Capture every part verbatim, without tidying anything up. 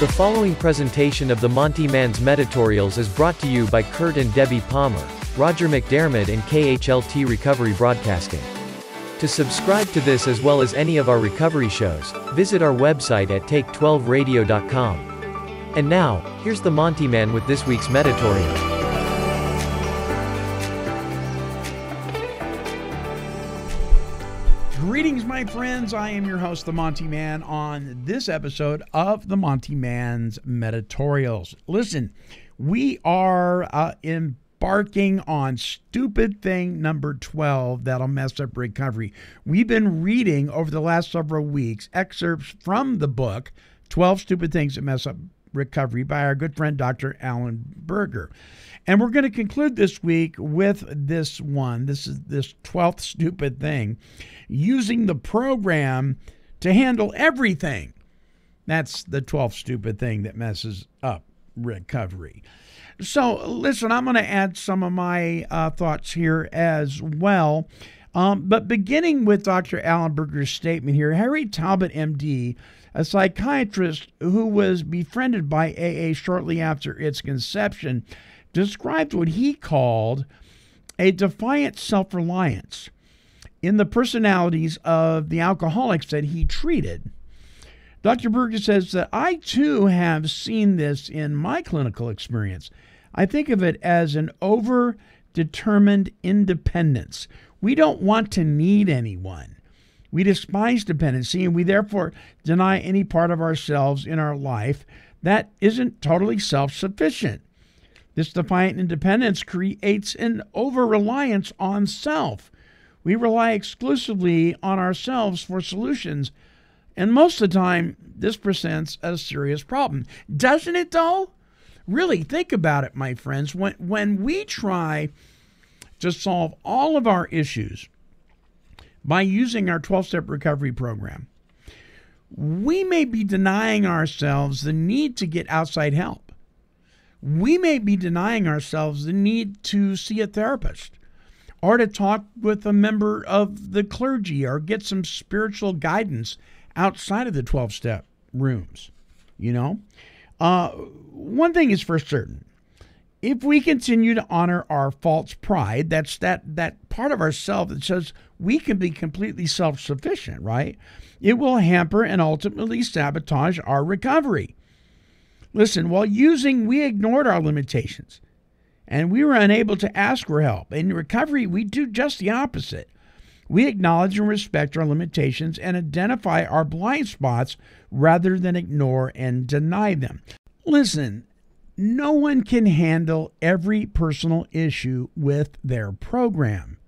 The following presentation of the Monty Man's Meditorials is brought to you by Kurt and Debbie Palmer, Roger McDermott and K H L T Recovery Broadcasting. To subscribe to this as well as any of our recovery shows, visit our website at take twelve radio dot com. And now, here's the Monty Man with this week's Meditorial. Greetings, my friends. I am your host, the Monty Man, on this episode of the Monty Man's Meditorials. Listen, we are uh, embarking on stupid thing number twelve that'll mess up recovery. We've been reading over the last several weeks excerpts from the book, twelve Stupid Things That Mess Up Recovery, by our good friend, Doctor Allen Berger. And we're going to conclude this week with this one. This is this twelfth stupid thing, using the program to handle everything. That's the twelfth stupid thing that messes up recovery. So listen, I'm going to add some of my uh, thoughts here as well. Um, but beginning with Doctor Allen Berger's statement here, Harry Talbot, M D, a psychiatrist who was befriended by A A shortly after its conception, described what he called a defiant self-reliance in the personalities of the alcoholics that he treated. Doctor Berger says that I, too, have seen this in my clinical experience. I think of it as an over-determined independence. We don't want to need anyone. We despise dependency, and we therefore deny any part of ourselves in our life that isn't totally self-sufficient. This defiant independence creates an over-reliance on self. We rely exclusively on ourselves for solutions, and most of the time, this presents a serious problem. Doesn't it, though? Really, think about it, my friends. When, when we try to solve all of our issues by using our twelve-step recovery program, we may be denying ourselves the need to get outside help. We may be denying ourselves the need to see a therapist or to talk with a member of the clergy or get some spiritual guidance outside of the twelve-step rooms, you know? Uh, one thing is for certain. If we continue to honor our false pride, that's that, that part of ourselves that says we can be completely self-sufficient, right? It will hamper and ultimately sabotage our recovery. Listen, while using, we ignored our limitations, and we were unable to ask for help. In recovery, we do just the opposite. We acknowledge and respect our limitations and identify our blind spots rather than ignore and deny them. Listen, no one can handle every personal issue with their program.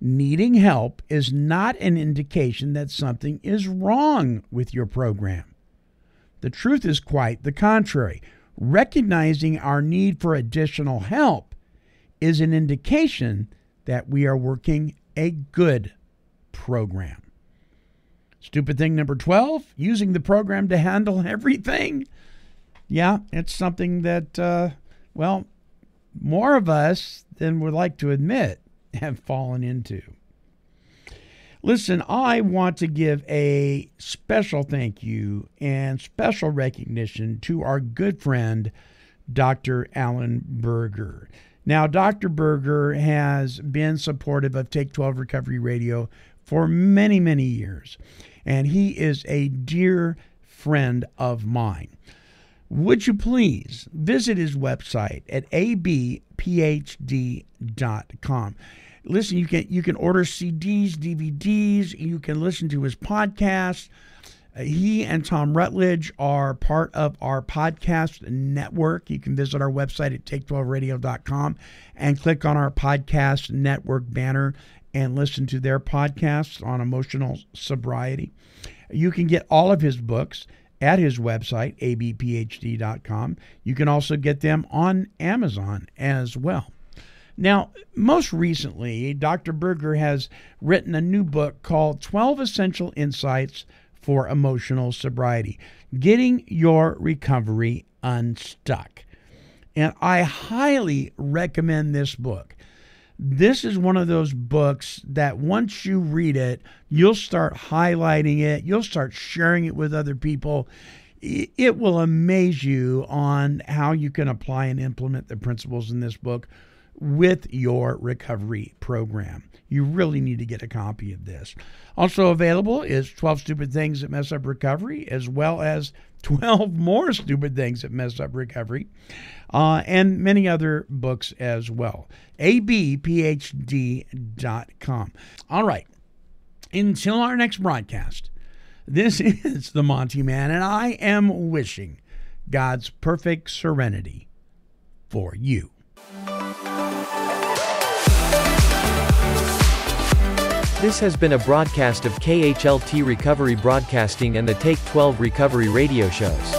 Needing help is not an indication that something is wrong with your program. The truth is quite the contrary. Recognizing our need for additional help is an indication that we are working a good program. Stupid thing number twelve, using the program to handle everything. Yeah, it's something that, uh, well, more of us than would like to admit have fallen into. Listen, I want to give a special thank you and special recognition to our good friend, Doctor Allen Berger. Now, Doctor Berger has been supportive of Take twelve Recovery Radio for many, many years, and he is a dear friend of mine. Would you please visit his website at a b p h d dot com. Listen, you can you can order C Ds, D V Ds, you can listen to his podcast. He and Tom Rutledge are part of our podcast network. You can visit our website at take twelve radio dot com and click on our podcast network banner and listen to their podcasts on emotional sobriety. You can get all of his books at his website, a b p h d dot com. You can also get them on Amazon as well. Now, most recently, Doctor Berger has written a new book called twelve Essential Insights for Emotional Sobriety, Getting Your Recovery Unstuck. And I highly recommend this book. This is one of those books that once you read it, you'll start highlighting it, you'll start sharing it with other people. it will amaze you on how you can apply and implement the principles in this book with your recovery program. You really need to get a copy of this. Also available is twelve Stupid Things That Mess Up Recovery, as well as twelve More Stupid Things That Mess Up Recovery, uh, and many other books as well. a b p h d dot com. All right. Until our next broadcast, this is The Monty Man, and I am wishing God's perfect serenity for you. This has been a broadcast of K H L T Recovery Broadcasting and the take twelve Recovery radio shows.